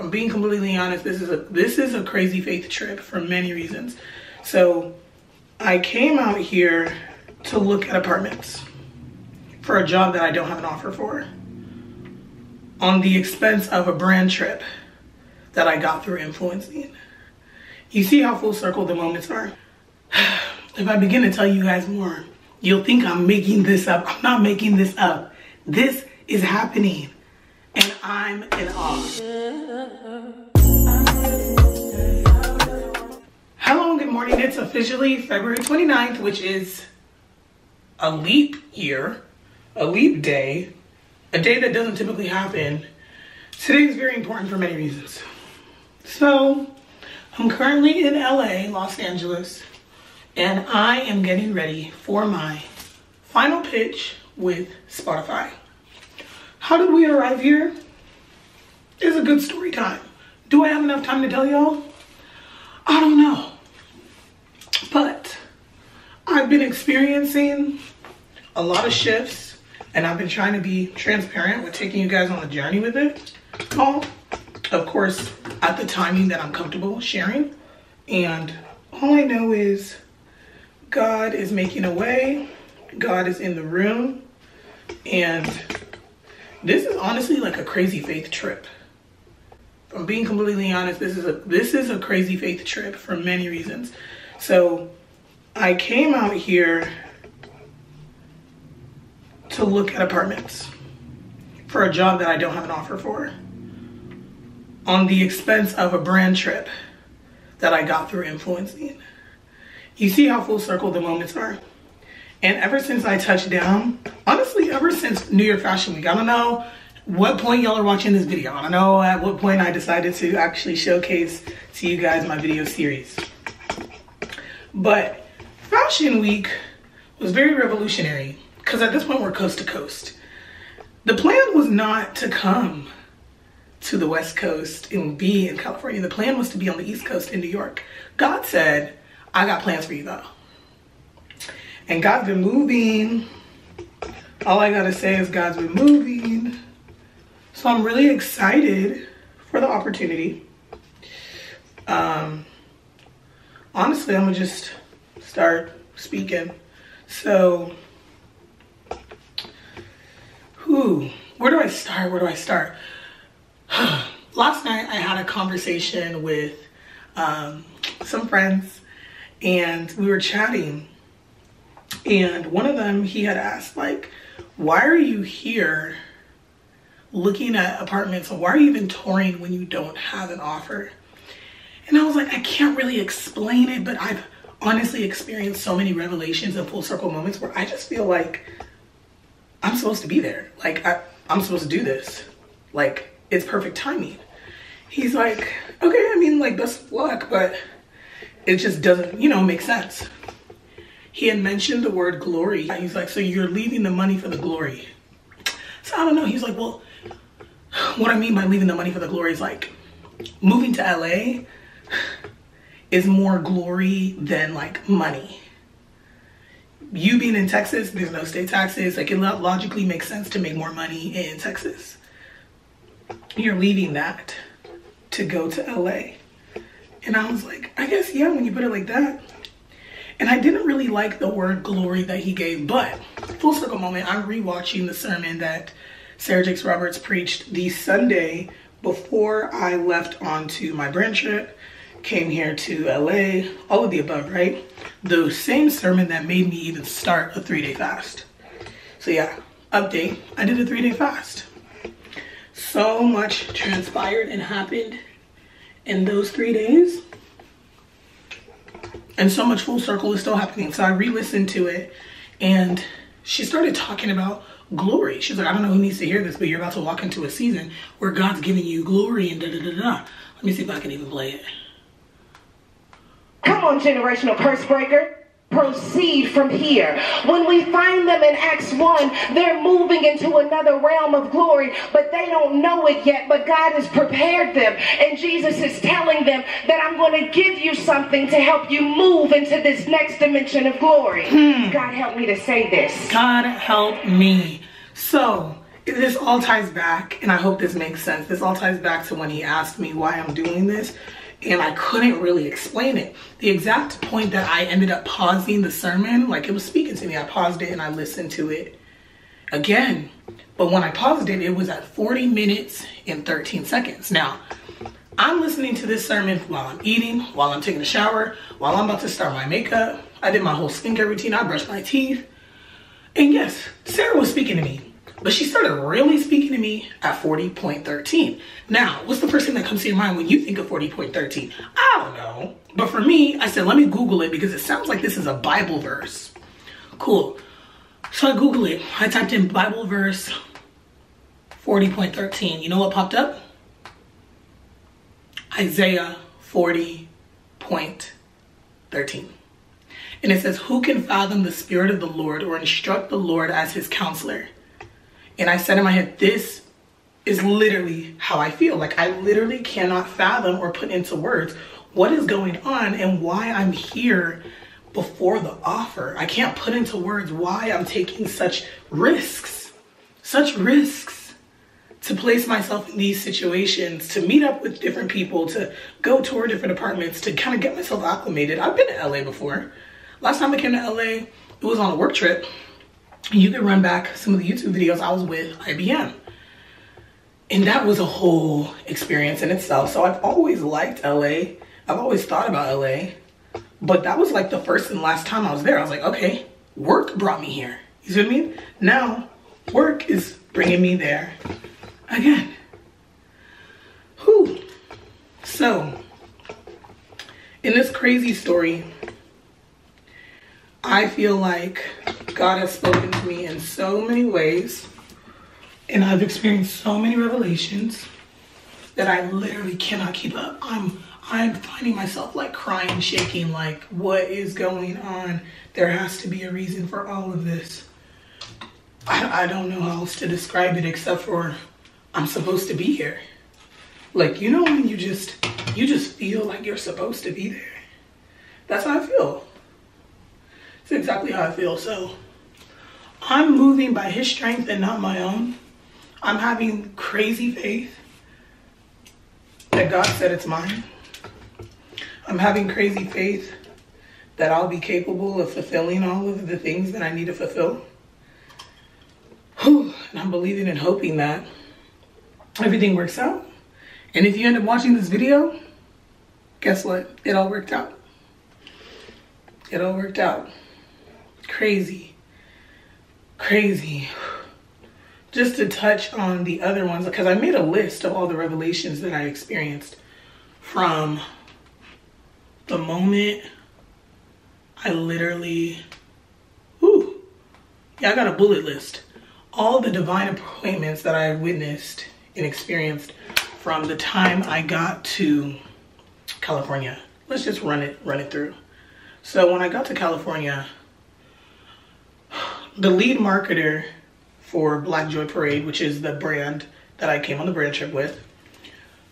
I'm being completely honest, this is a crazy faith trip for many reasons. So I came out here to look at apartments for a job that I don't have an offer for, on the expense of a brand trip that I got through influencing. You see how full circle the moments are? If I begin to tell you guys more, you'll think I'm making this up. I'm not making this up. This is happening, and I'm in awe. Hello and good morning. It's officially February 29th, which is a leap year, a leap day, a day that doesn't typically happen. Today is very important for many reasons. So I'm currently in LA, Los Angeles, and I am getting ready for my final pitch with Spotify. How did we arrive here? It's a good story time. Do I have enough time to tell y'all? I don't know. But I've been experiencing a lot of shifts, and I've been trying to be transparent with taking you guys on the journey with it. All, of course, at the timing that I'm comfortable sharing. And all I know is God is making a way. God is in the room. And this is honestly like a crazy faith trip. If I'm being completely honest, this is a crazy faith trip for many reasons. So I came out here to look at apartments for a job that I don't have an offer for, on the expense of a brand trip that I got through influencing. You see how full circle the moments are? And ever since I touched down, honestly, ever since New York Fashion Week, I don't know what point y'all are watching this video. I don't know at what point I decided to actually showcase to you guys my video series. But Fashion Week was very revolutionary, because at this point we're coast to coast. The plan was not to come to the West Coast and be in California. The plan was to be on the East Coast in New York. God said, I got plans for you though. And God's been moving. All I gotta say is God's been moving. So I'm really excited for the opportunity. Honestly, I'm gonna just start speaking. So, where do I start? Where do I start? Last night I had a conversation with some friends, and we were chatting. And one of them, he had asked, like, why are you here looking at apartments? Why are you even touring when you don't have an offer? And I was like, I can't really explain it, but I've honestly experienced so many revelations and full circle moments where I just feel like I'm supposed to be there. Like, I'm supposed to do this. Like, it's perfect timing. He's like, okay, I mean, like, best of luck, but it just doesn't, you know, make sense. He had mentioned the word glory. He's like, so you're leaving the money for the glory. So I don't know. He's like, well, what I mean by leaving the money for the glory is like moving to LA is more glory than like money. You being in Texas, there's no state taxes. Like, it logically makes sense to make more money in Texas. You're leaving that to go to LA. And I was like, I guess, yeah, when you put it like that. And I didn't really like the word glory that he gave, but full circle moment, I'm rewatching the sermon that Sarah Jakes Roberts preached the Sunday before I left onto my brand trip, came here to LA, all of the above, right? The same sermon that made me even start a 3-day fast. So yeah, update, I did a 3-day fast. So much transpired and happened in those 3 days. And so much full circle is still happening. So I re-listened to it, and she started talking about glory. She's like, I don't know who needs to hear this, but you're about to walk into a season where God's giving you glory and da-da-da-da. Let me see if I can even play it. Come on, generational curse breaker. Proceed from here. When we find them in Acts 1, they're moving into another realm of glory, but they don't know it yet, but God has prepared them. And Jesus is telling them that I'm going to give you something to help you move into this next dimension of glory. God help me to say this. God help me. So This all ties back, and I hope this makes sense. This all ties back to when he asked me why I'm doing this, and I couldn't really explain it. The exact point that I ended up pausing the sermon, like it was speaking to me, I paused it and I listened to it again. But when I paused it, it was at 40 minutes and 13 seconds. Now, I'm listening to this sermon while I'm eating, while I'm taking a shower, while I'm about to start my makeup. I did my whole skincare routine. I brushed my teeth. And yes, Sarah was speaking to me, but she started really speaking to me at 40.13. Now, what's the first thing that comes to your mind when you think of 40.13? I don't know. But for me, I said, let me Google it because it sounds like this is a Bible verse. Cool. So I Googled it. I typed in Bible verse 40.13. You know what popped up? Isaiah 40.13. And it says, who can fathom the spirit of the Lord or instruct the Lord as his counselor? And I said in my head, this is literally how I feel. Like I literally cannot fathom or put into words what is going on and why I'm here before the offer. I can't put into words why I'm taking such risks to place myself in these situations, to meet up with different people, to go tour different apartments, to kind of get myself acclimated. I've been to LA before. Last time I came to LA, it was on a work trip. You can run back some of the YouTube videos. I was with IBM. And that was a whole experience in itself. So I've always liked LA. I've always thought about LA. But that was like the first and last time I was there. I was like, okay, work brought me here. You see what I mean? Now, work is bringing me there again. Whew. So, in this crazy story, I feel like God has spoken to me in so many ways, and I've experienced so many revelations that I literally cannot keep up. I'm finding myself like crying, shaking, like what is going on? There has to be a reason for all of this. I don't know how else to describe it except for I'm supposed to be here. Like, you know when you just feel like you're supposed to be there? That's how I feel. It's exactly how I feel. So I'm moving by his strength and not my own. I'm having crazy faith that God said it's mine. I'm having crazy faith that I'll be capable of fulfilling all of the things that I need to fulfill. Whew. And I'm believing and hoping that everything works out. And if you end up watching this video, guess what? It all worked out. It all worked out. Crazy. Crazy. Just to touch on the other ones, because I made a list of all the revelations that I experienced from the moment I literally, whew, yeah, I got a bullet list. All the divine appointments that I witnessed and experienced from the time I got to California. Let's just run it through. So when I got to California, the lead marketer for Black Joy Parade, which is the brand that I came on the brand trip with,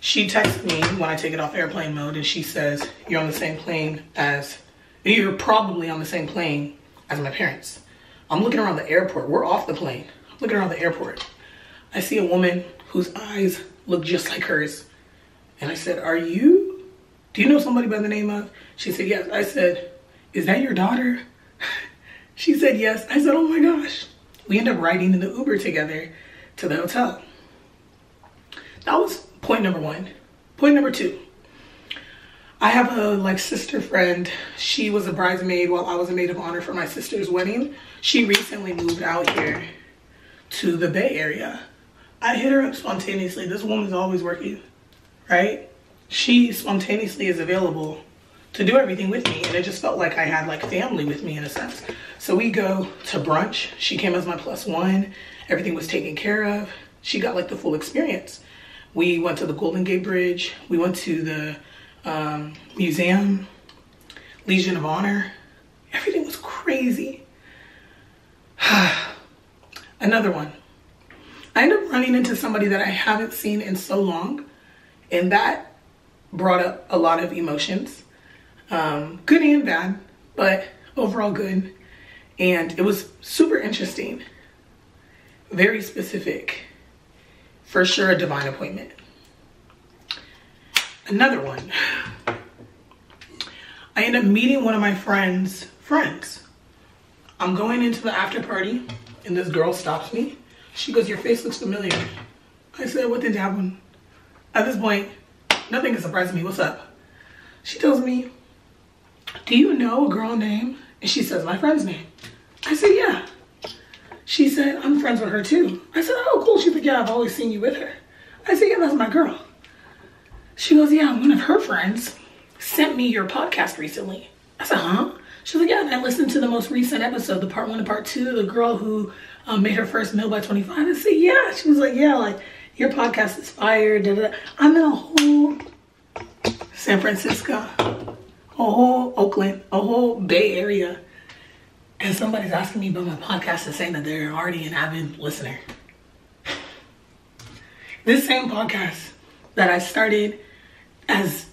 she texted me when I take it off airplane mode and she says, you're probably on the same plane as my parents. I'm looking around the airport. We're off the plane. I'm looking around the airport. I see a woman whose eyes look just like hers. And I said, do you know somebody by the name of? She said, yes. I said, is that your daughter? She said, yes. I said, oh my gosh. We end up riding in the Uber together to the hotel. That was point number one. Point number two. I have a sister friend. She was a bridesmaid while I was a maid of honor for my sister's wedding. She recently moved out here to the Bay Area. I hit her up spontaneously. This woman's always working, right? She spontaneously is available to do everything with me, and it just felt like I had family with me in a sense. So we go to brunch. She came as my plus one. Everything was taken care of. She got the full experience. We went to the Golden Gate Bridge. We went to the museum, Legion of Honor. Everything was crazy. Another one. I ended up running into somebody that I haven't seen in so long, and that brought up a lot of emotions. Good and bad, but overall good. And it was super interesting, very specific. for sure a divine appointment. Another one, I end up meeting one of my friend's friends. I'm going into the after party and this girl stops me. She goes, your face looks familiar. I said, what did happen? At this point, nothing can surprise me. What's up? She tells me, do you know a girl name? And she says my friend's name. I said, yeah. She said, I'm friends with her too. I said, oh, cool. She's like, yeah, I've always seen you with her. I said, yeah, that's my girl. She goes, yeah, one of her friends sent me your podcast recently. I said, huh? She's like, yeah, and I listened to the most recent episode, the part 1 and part 2, the girl who made her first meal by 25. I said, yeah. She was like, yeah, like your podcast is fire. Da, da, da. I'm in a whole San Francisco, a whole Oakland, a whole Bay Area. And somebody's asking me about my podcast and saying that they're already an avid listener. This same podcast that I started as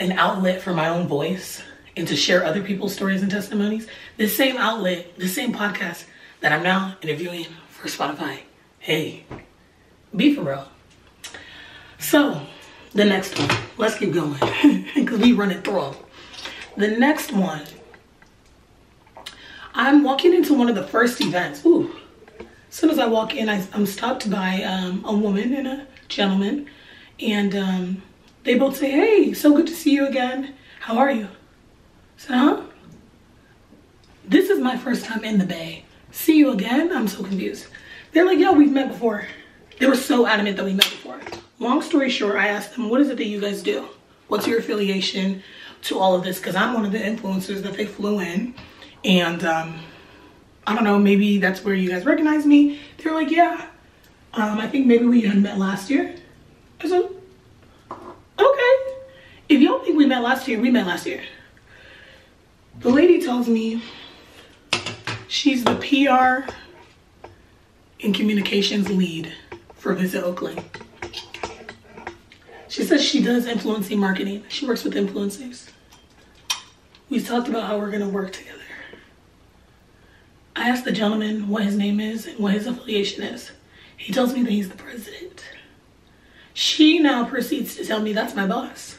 an outlet for my own voice and to share other people's stories and testimonies, this same outlet, this same podcast that I'm now interviewing for Spotify. Hey, be for real. So the next one, let's keep going because we run it through. The next one, I'm walking into one of the first events. Ooh. As soon as I walk in, I'm stopped by a woman and a gentleman. And they both say, hey, so good to see you again. How are you? I said, huh? This is my first time in the Bay. See you again? I'm so confused. They're like, yeah, we've met before. They were so adamant that we met before. Long story short, I asked them, what is it that you guys do? What's your affiliation to all of this? Because I'm one of the influencers that they flew in. And I don't know, maybe that's where you guys recognize me. They were like, yeah, I think maybe we had met last year. I said, okay. If y'all think we met last year, we met last year. The lady tells me she's the PR and communications lead for Visit Oakland. She says she does influencing marketing. She works with influencers. We talked about how we're gonna work together. I asked the gentleman what his name is and what his affiliation is. He tells me that he's the president. She now proceeds to tell me that's my boss.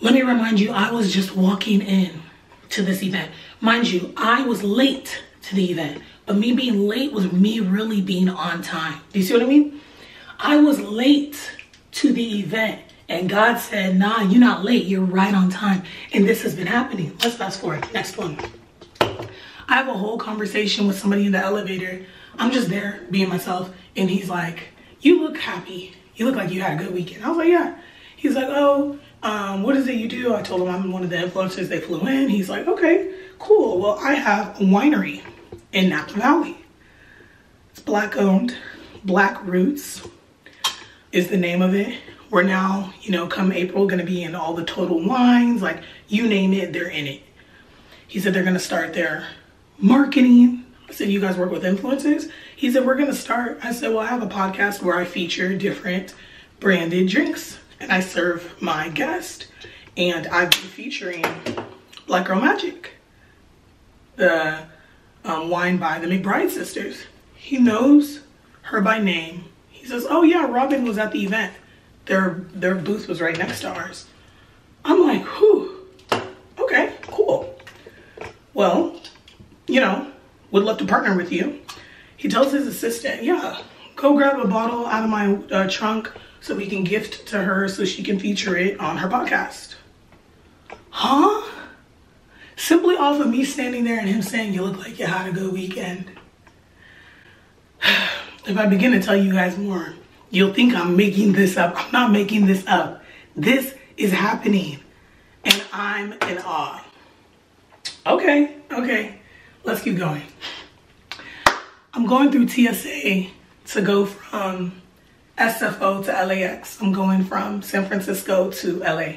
Let me remind you, I was just walking in to this event. Mind you, I was late to the event, but me being late was me really being on time. Do you see what I mean? I was late to the event and God said, nah, you're not late. You're right on time. And this has been happening. Let's fast forward. Next one. I have a whole conversation with somebody in the elevator. I'm just there being myself. And he's like, you look happy. You look like you had a good weekend. I was like, yeah. He's like, oh, what is it you do? I told him I'm one of the influencers they flew in. He's like, okay, cool. Well, I have a winery in Napa Valley. It's Black owned. Black Roots is the name of it. We're now, you know, come April, going to be in all the total wines. Like, you name it, they're in it. He said they're going to start their marketing. I said, you guys work with influencers? He said, we're gonna start. I said, well, I have a podcast where I feature different branded drinks and I serve my guest. And I've been featuring Black Girl Magic, the wine by the McBride Sisters. He knows her by name. He says, oh yeah, Robin was at the event. Their booth was right next to ours. I'm like, whew, okay, cool. Well, you know, would love to partner with you. He tells his assistant, yeah, go grab a bottle out of my trunk so we can gift to her so she can feature it on her podcast. Huh? Simply off of me standing there and him saying, you look like you had a good weekend. If I begin to tell you guys more, you'll think I'm making this up. I'm not making this up. This is happening and I'm in awe. Okay, okay. Let's keep going. I'm going through TSA to go from SFO to LAX. I'm going from San Francisco to LA.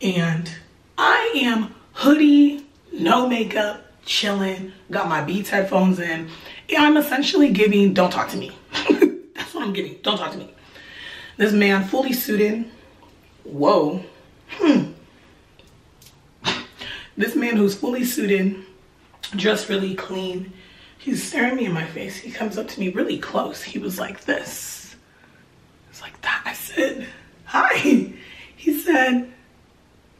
And I am hoodie, no makeup, chilling, got my Beats headphones in. And I'm essentially giving, don't talk to me. That's what I'm giving, don't talk to me. This man fully suited. Whoa. This man who's fully suited, dressed really clean. He's staring me in my face. He comes up to me really close. He was like this. It's like that. I said, hi. He said,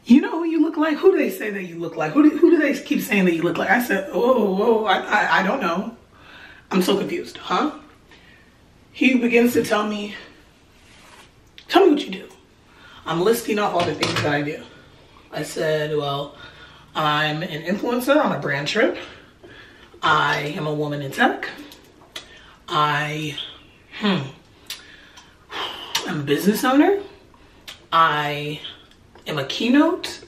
you know who you look like? Who do they say that you look like? Who do they keep saying that you look like? I said, oh, I don't know. I'm so confused, huh? He begins to tell me what you do. I'm listing off all the things that I do. I said, well, I'm an influencer on a brand trip. I am a woman in tech. I'm a business owner. I am a keynote.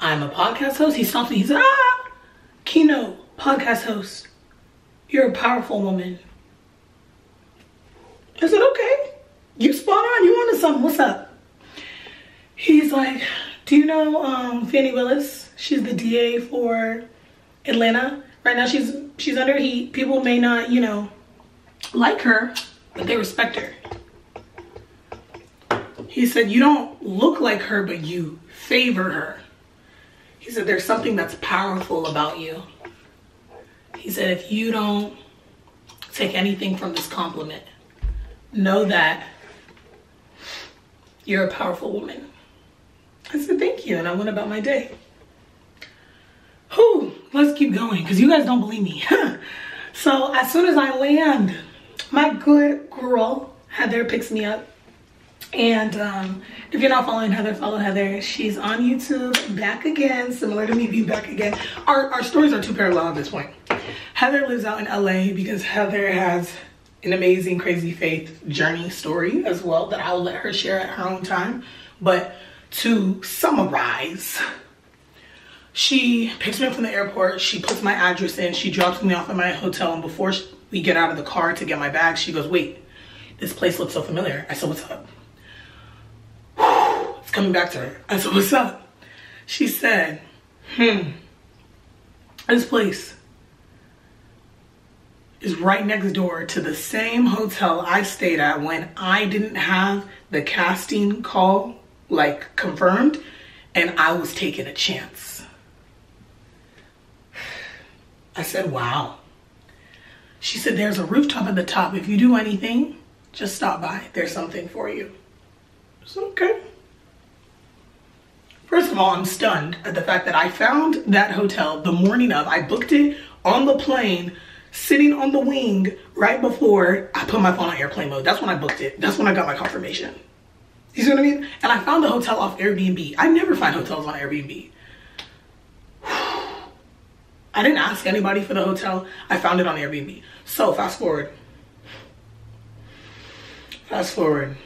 I'm a podcast host. He stopped me. He said, keynote, podcast host. You're a powerful woman. I said, okay. You spot on. You onto something. What's up? He's like, do you know Fannie Willis? She's the DA for Atlanta. Right now she's under heat. People may not, you know, like her, but they respect her. He said, you don't look like her, but you favor her. He said, there's something that's powerful about you. He said, if you don't take anything from this compliment, know that you're a powerful woman. I said, thank you. And I went about my day. Whew, let's keep going, because you guys don't believe me. So as soon as I land, my good girl, Heather, picks me up. And if you're not following Heather, follow Heather. She's on YouTube, back again, similar to me being back again. Our stories are too parallel at this point. Heather lives out in LA because Heather has an amazing crazy faith journey story as well that I'll let her share at her own time. But to summarize, she picks me up from the airport. She puts my address in. She drops me off at my hotel. And before we get out of the car to get my bag, she goes, wait, this place looks so familiar. I said, what's up? It's coming back to her. I said, what's up? She said, this place is right next door to the same hotel I stayed at when I didn't have the casting call, like, confirmed, and I was taking a chance. I said, wow. She said, there's a rooftop at the top. If you do anything, just stop by. There's something for you. I said, okay. First of all, I'm stunned at the fact that I found that hotel the morning of. I booked it on the plane, sitting on the wing right before I put my phone on airplane mode. That's when I booked it. That's when I got my confirmation. You see what I mean? And I found the hotel off Airbnb. I never find hotels on Airbnb. I didn't ask anybody for the hotel. I found it on Airbnb. So fast forward. That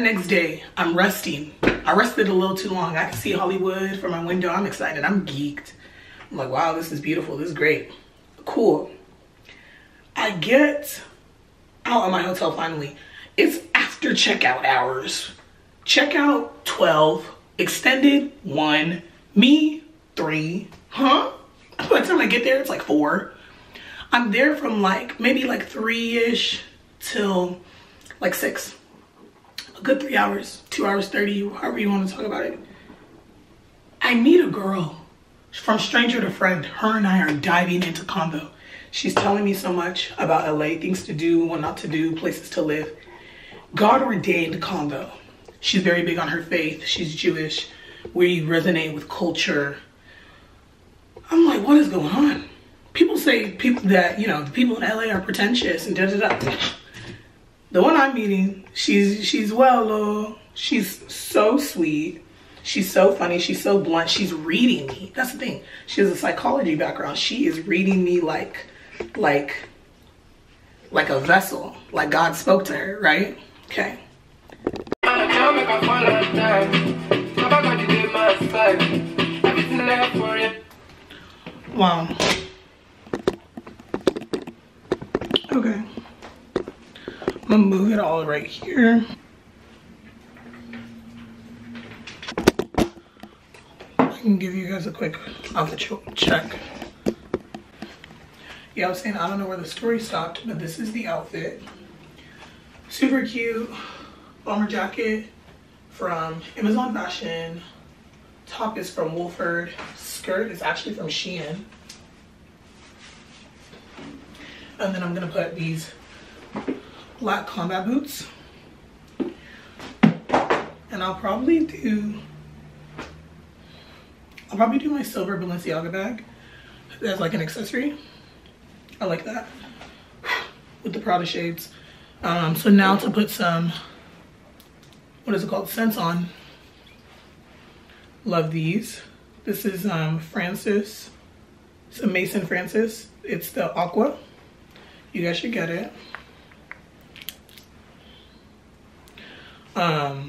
next day, I'm resting. I rested a little too long. I can see Hollywood from my window. I'm excited. I'm geeked. I'm like, wow, this is beautiful. This is great. Cool. I get out of my hotel finally. It's after checkout hours. Checkout 12, extended 1, me 3, huh? By the time I get there, it's like 4. I'm there from like, maybe like 3-ish till like 6. A good 3 hours, 2 hours 30, however you want to talk about it. I meet a girl, from stranger to friend. Her and I are diving into convo. She's telling me so much about LA, things to do, what not to do, places to live. God ordained convo. She's very big on her faith. She's Jewish. We resonate with culture. I'm like, what is going on? People say that, you know, the people in LA are pretentious and da-da-da. The one I'm meeting, she's well, she's so sweet. She's so funny. She's so blunt. She's reading me. That's the thing. She has a psychology background. She is reading me like a vessel. Like God spoke to her, right? Okay. Wow. Okay. I'm gonna move it all right here. I can give you guys a quick outro check. Yeah, I was saying, I don't know where the story stopped, but this is the outfit. Super cute bomber jacket from Amazon Fashion. Top is from Wolford. Skirt is actually from Shein. And then I'm gonna put these black combat boots. And I'll probably do my silver Balenciaga bag as like an accessory. I like that with the Prada shades. So now to put some, what is it called, scents on. Love these. This is Francis, it's a Mason Francis. It's the Aqua. You guys should get it. I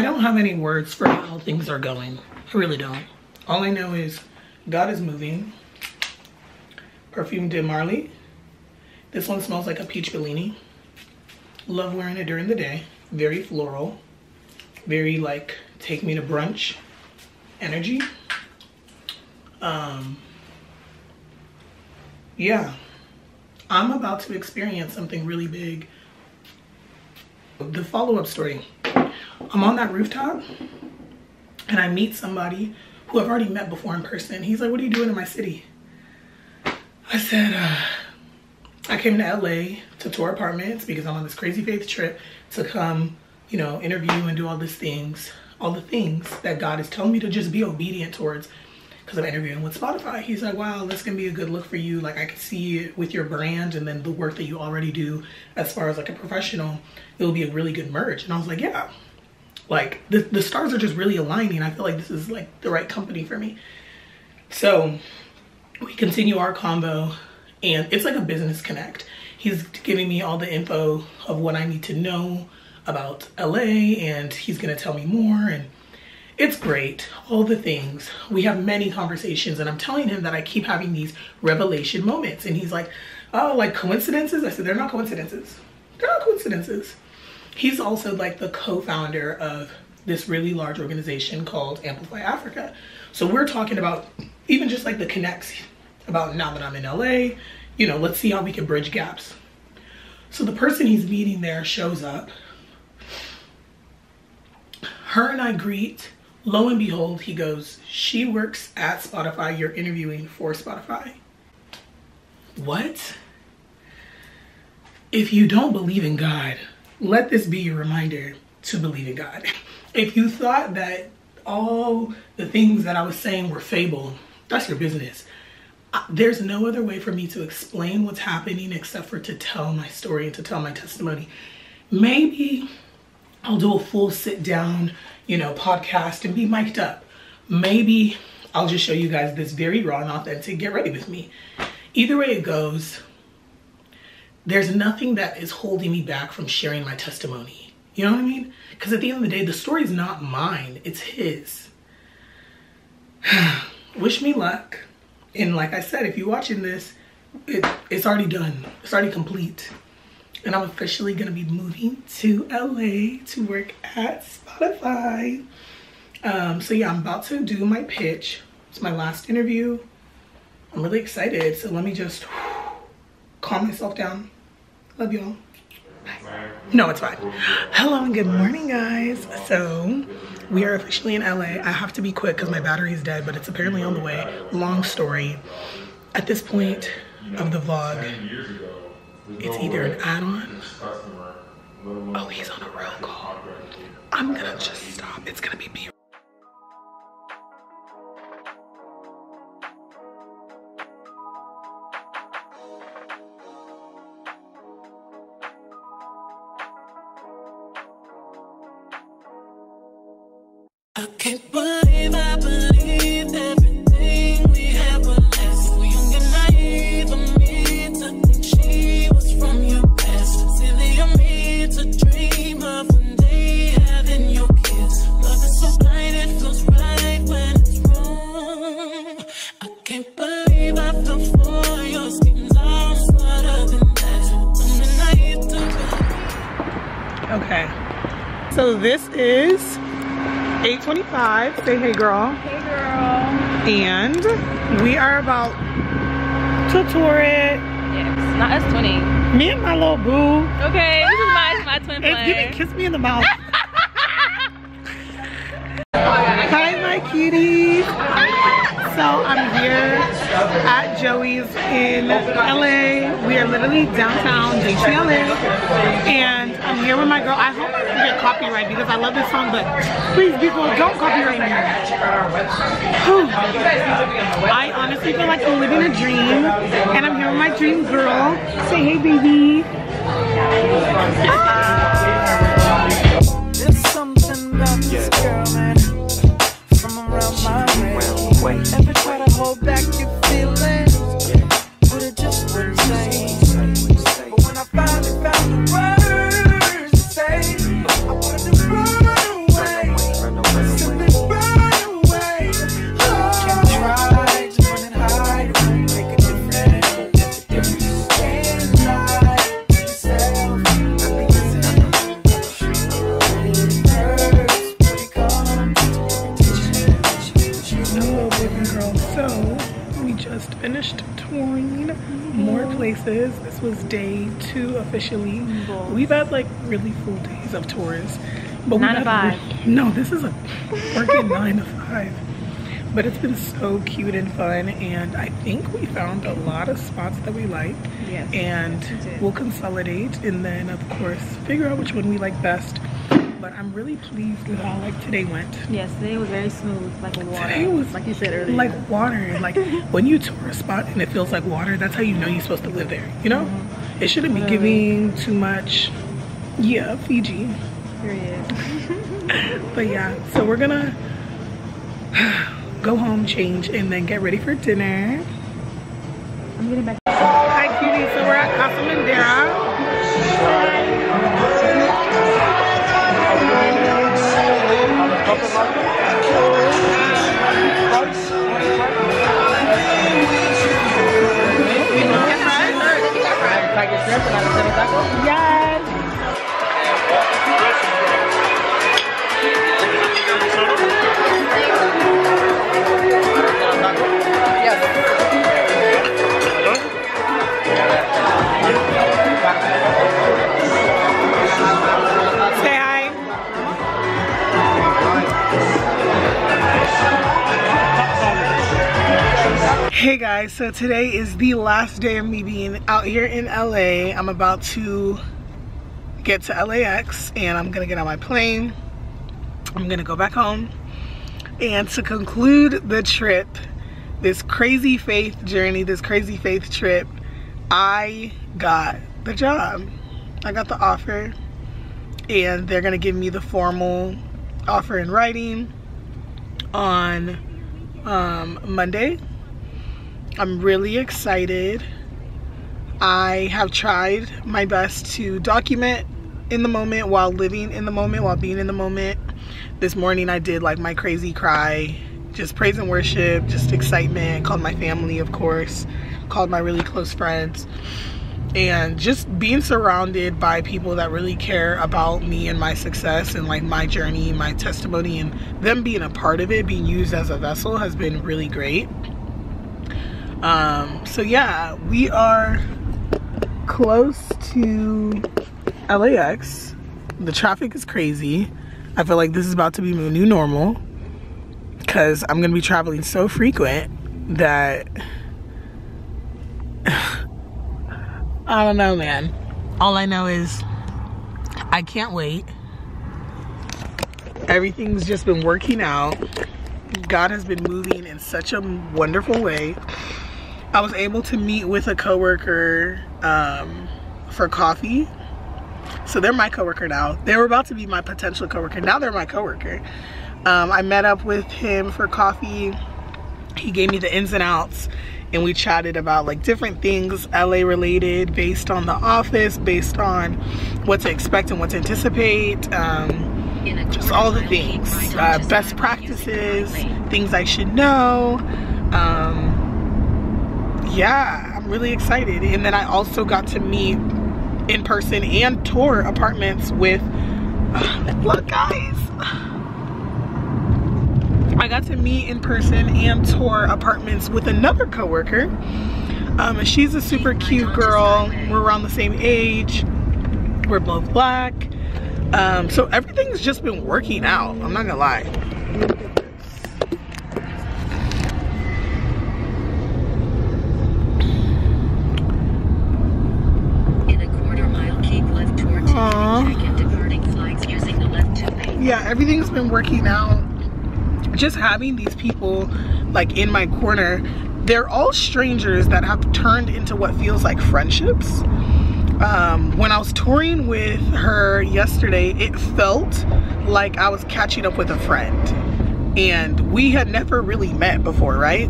don't have any words for how things are going. I really don't. All I know is God is moving. Perfume de Marley. This one smells like a peach Bellini. Love wearing it during the day. Very floral. Very like take me to brunch energy. Yeah, I'm about to experience something really big. The follow-up story. I'm on that rooftop and I meet somebody who I've already met before in person. He's like, what are you doing in my city? I said, I came to LA to tour apartments because I'm on this crazy faith trip to come, you know, interview and do all these things, all the things that God is telling me to just be obedient towards because I'm interviewing with Spotify. He's like, wow, that's gonna be a good look for you. Like I can see it with your brand and then the work that you already do as far as like a professional, it'll be a really good merge. And I was like, yeah, like the stars are just really aligning. I feel like this is like the right company for me. So we continue our combo and it's like a business connect. He's giving me all the info of what I need to know about LA and he's gonna tell me more and it's great, all the things. We have many conversations and I'm telling him that I keep having these revelation moments and he's like, oh, like coincidences? I said, they're not coincidences. They're not coincidences. He's also like the co-founder of this really large organization called Amplify Africa. So we're talking about even just like the connects about now that I'm in LA, you know, let's see how we can bridge gaps. So the person he's meeting there shows up. Her and I greet. Lo and behold, he goes, she works at Spotify. You're interviewing for Spotify. What? If you don't believe in God, let this be your reminder to believe in God. If you thought that all the things that I was saying were fable, that's your business. There's no other way for me to explain what's happening except for to tell my story and to tell my testimony. Maybe I'll do a full sit down, you know, podcast and be mic'd up. Maybe I'll just show you guys this very raw and authentic, get ready with me. Either way it goes, there's nothing that is holding me back from sharing my testimony. You know what I mean? Because at the end of the day, the story is not mine, it's his. Wish me luck. And like I said, if you're watching this, it's already done, it's already complete. And I'm officially gonna be moving to LA to work at Spotify. So yeah, I'm about to do my pitch. It's my last interview. I'm really excited. So let me just calm myself down. Love y'all. Bye. No, it's fine. Hello and good morning, guys. So we are officially in LA. I have to be quick because my battery is dead, but it's apparently on the way. Long story. At this point of the vlog, it's either an add-on. Oh, he's on a roll call. I'm gonna just stop. It's gonna be B. I can't believe I believed everything we had were less. Were young and naive of me to think she was from your past. Silly of me to dream of one day having your kids. Love is so blind, it feels right when it's wrong. I can't believe I fell for your schemes. I'm smarter than that. Okay, so this is 8:25. Say hey, girl. Hey, girl. And we are about to tour it. Yes, not us 20. Me and my little boo. Okay, this is my twin flame. You can kiss me in the mouth. Hi, my cuties. So I'm here at Joey's in LA. We are literally downtown JT LA, and I'm here with my girl. I hope I don't get copyright because I love this song, but please people, don't copyright me. I honestly feel like I'm living a dream, and I'm here with my dream girl. Say hey, baby. There's something about this girl, man, from around my way. Ever try to hold back your feelings, but it just wouldn't say. But when I finally found the words to say, I wanted to run away, simply run away. Oh, can try to run and hide, make a difference. You can't lie to yourself. I think it's hurts, but it comes to you know, baby girl. So we just finished touring more places. This was day 2 officially. We've had like really full days of tours, but 9 to 5. No, this is a working 9 to 5, but it's been so cute and fun, and I think we found a lot of spots that we like. Yes, and we'll consolidate and then of course figure out which one we like best. But I'm really pleased with how like today went. Yes, today was very smooth, like water. Today was like you said earlier, like water. Like when you tour a spot and it feels like water, that's how you know you're supposed to live there. You know, it shouldn't be giving too much. Yeah, Fiji. Period. But yeah, so we're gonna go home, change, and then get ready for dinner. I'm getting back. Hi, cutie. So we're at Casa Mandera. Hey guys, so today is the last day of me being out here in LA. I'm about to get to LAX and I'm gonna get on my plane. I'm gonna go back home. And to conclude the trip, this crazy faith journey, this crazy faith trip, I got the job. I got the offer, and they're gonna give me the formal offer in writing on Monday. I'm really excited. I have tried my best to document in the moment while living in the moment, while being in the moment. This morning I did like my crazy cry, just praise and worship, just excitement, called my family of course, called my really close friends, and just being surrounded by people that really care about me and my success and like my journey, my testimony, and them being a part of it, being used as a vessel has been really great. So yeah, we are close to LAX. The traffic is crazy. I feel like this is about to be my new normal because I'm gonna be traveling so frequent that I don't know, man. All I know is I can't wait. Everything's just been working out. God has been moving in such a wonderful way. I was able to meet with a coworker for coffee. So they're my coworker now. They were about to be my potential coworker. Now they're my coworker. I met up with him for coffee. He gave me the ins and outs, and we chatted about like different things LA related, based on the office, based on what to expect and what to anticipate. Just all the things, best practices, things I should know. Yeah, I'm really excited. And then I also got to meet in person and tour apartments with, look guys, I got to meet in person and tour apartments with another coworker. She's a super cute girl. We're around the same age. We're both black. So everything's just been working out. I'm not gonna lie. yeah, everything's been working out. Just having these people like in my corner, they're all strangers that have turned into what feels like friendships. When I was touring with her yesterday, it felt like I was catching up with a friend, and we had never really met before, right?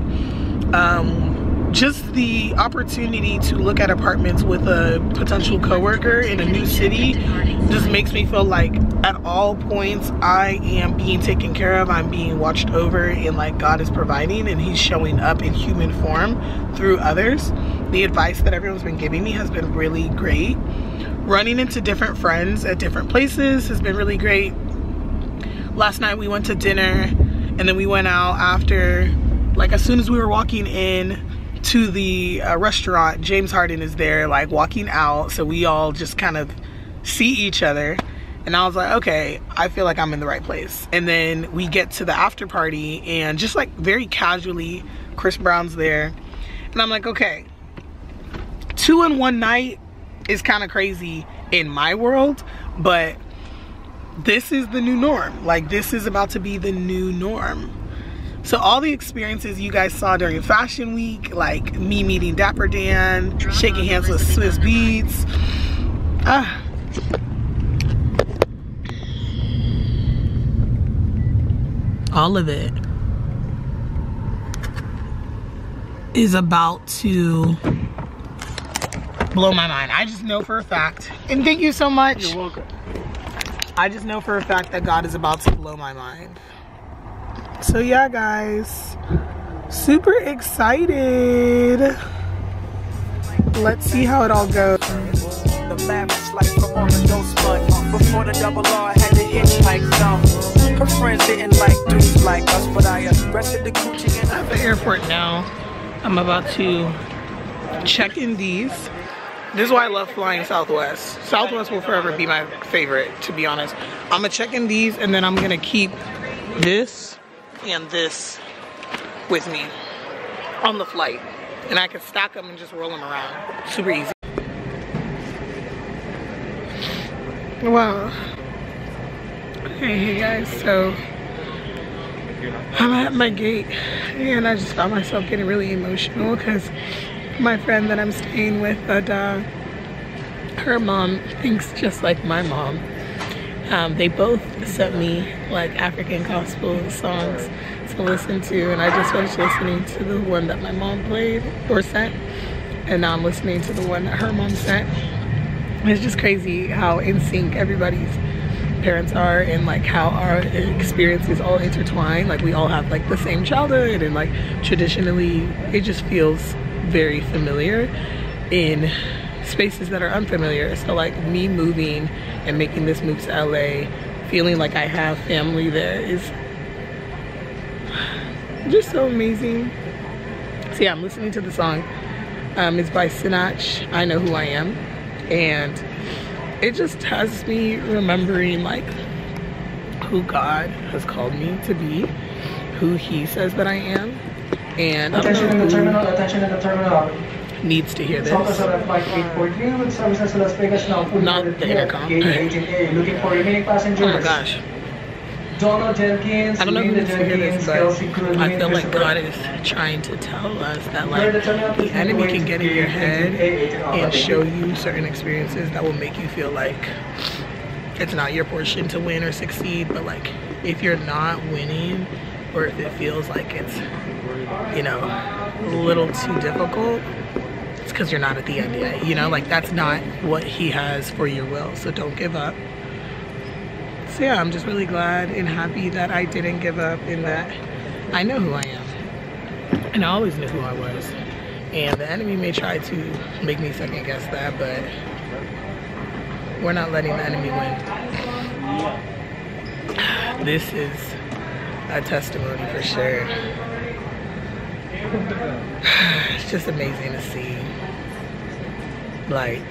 Just the opportunity to look at apartments with a potential coworker in a new city just makes me feel like at all points I am being taken care of, I'm being watched over, and like God is providing and he's showing up in human form through others. The advice that everyone's been giving me has been really great. Running into different friends at different places has been really great. Last night we went to dinner, and then we went out after, like as soon as we were walking in to the restaurant, James Harden is there like walking out, so we all just kind of see each other, and I was like, okay, I feel like I'm in the right place. And then we get to the after party, and just like very casually, Chris Brown's there, and I'm like, okay, 2 in one night is kind of crazy in my world, but this is the new norm. Like this is about to be the new norm. So all the experiences you guys saw during Fashion Week, like me meeting Dapper Dan, shaking hands with Swiss Beats, all of it is about to blow my mind. I just know for a fact, and thank you so much. You're welcome. I just know for a fact that God is about to blow my mind. So yeah guys, super excited. Let's see how it all goes. The lavish life from on the dose button. Before the double R had to hitchhike down. Her friends didn't like dudes like us, but I arrested the Gucci and I'm at the airport now. I'm about to check in these. This is why I love flying Southwest. Southwest will forever be my favorite, to be honest. I'm gonna check in these, and then I'm gonna keep this and this with me on the flight, and I can stack them and just roll them around super easy. Wow. Okay, hey guys, so I'm at my gate, and I just found myself getting really emotional because my friend that I'm staying with, her mom thinks just like my mom. They both sent me like African gospel songs to listen to, and I just was listening to the one that my mom played or sent, and now I'm listening to the one that her mom sent. It's just crazy how in sync everybody's parents are, and like how our experiences all intertwine. Like we all have like the same childhood, and like traditionally it just feels very familiar in spaces that are unfamiliar. So like me moving and making this move to LA, feeling like I have family there, is just so amazing. So yeah, I'm listening to the song. It's by Sinach, I Know Who I Am, and it just has me remembering like who God has called me to be, who he says that I am. And attention in the terminal, attention in the terminal. Needs to hear this. Not the intercom. Oh my gosh. I don't know who needs to hear this, but I feel like God is trying to tell us that like the enemy can get in your head and show you certain experiences that will make you feel like it's not your portion to win or succeed. But like if you're not winning, or if it feels like it's, you know, a little too difficult, it's because you're not at the end yet, you know? Like that's not what he has for your will, so don't give up. So yeah, I'm just really glad and happy that I didn't give up, and that I know who I am, and I always knew who I was. And the enemy may try to make me second guess that, but we're not letting the enemy win. This is a testimony for sure. It's just amazing to see. Like,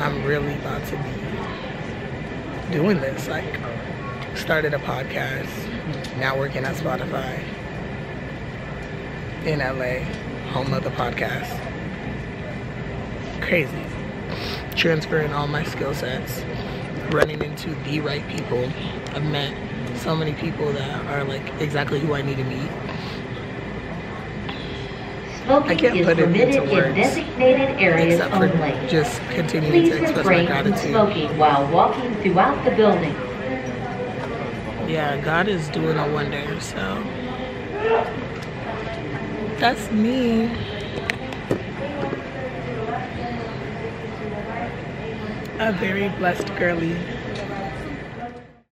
I'm really about to be doing this. Like, started a podcast, now working at Spotify in LA, home of the podcast. Crazy. Transferring all my skill sets running into the right people. I've met so many people that are like exactly who I need to meet. I can't put it into words, except for just continuing to express my gratitude. Please refrain from smoking while walking throughout the building. Yeah, God is doing a wonder, so that's me. A very blessed girlie.